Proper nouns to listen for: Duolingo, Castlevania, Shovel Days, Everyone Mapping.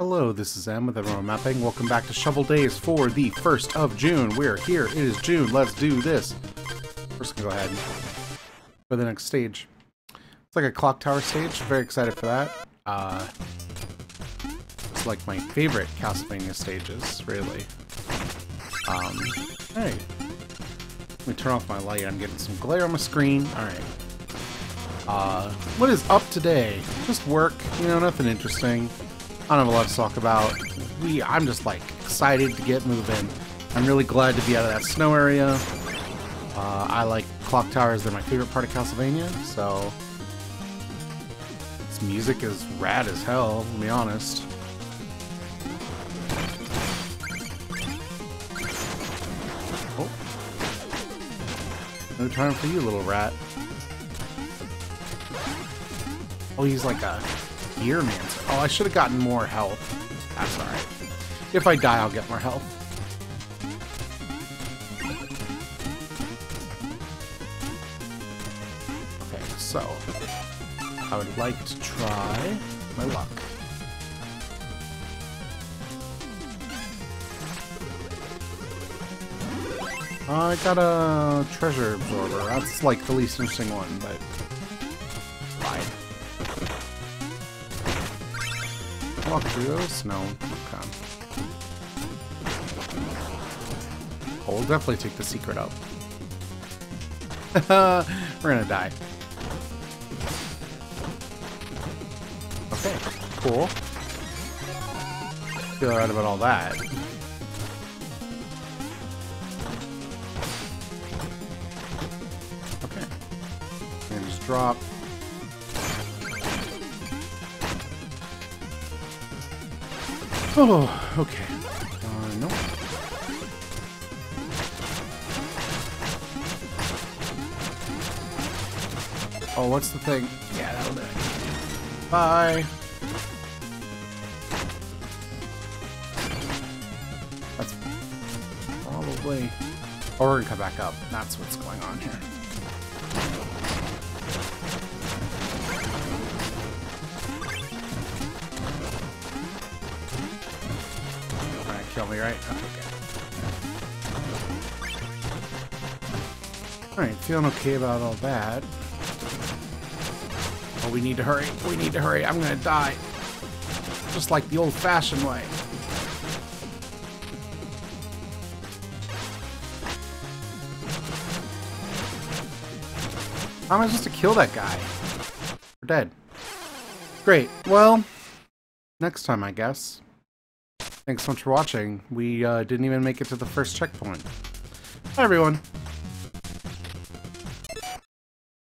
Hello, this is Em with Everyone Mapping. Welcome back to Shovel Days for the 1st of June. We're here. It is June. Let's do this. We're just going to go ahead for the next stage. It's like a clock tower stage. Very excited for that. It's like my favorite Castlevania stages, really. Hey. Let me turn off my light. I'm getting some glare on my screen. Alright. What is up today? Just work. You know, nothing interesting. I don't have a lot to talk about. I'm just like excited to get moving. I'm really glad to be out of that snow area. I like clock towers. They're my favorite part of Castlevania. So this music is rad as hell, to be honest. Oh. No time for you, little rat. Oh, he's like a gear man. Oh, I should have gotten more health. That's alright. If I die, I'll get more health. Okay, so I would like to try my luck. I got a treasure absorber. That's like the least interesting one, but fine. Walk through those? No. Okay. Oh, we'll definitely take the secret out. We're gonna die. Okay, cool. Feel right about all that. Okay. And just drop. Oh, okay. No. Oh, what's the thing? Yeah, that'll do it. Bye! That's probably... Oh, we're gonna come back up. That's what's going on here. Kill me, right? Okay. Alright, feeling okay about all that. Oh, we need to hurry. We need to hurry. I'm gonna die. Just like the old-fashioned way. How am I supposed to kill that guy? We're dead. Great. Well, next time, I guess. Thanks so much for watching. We didn't even make it to the first checkpoint. Hi, everyone.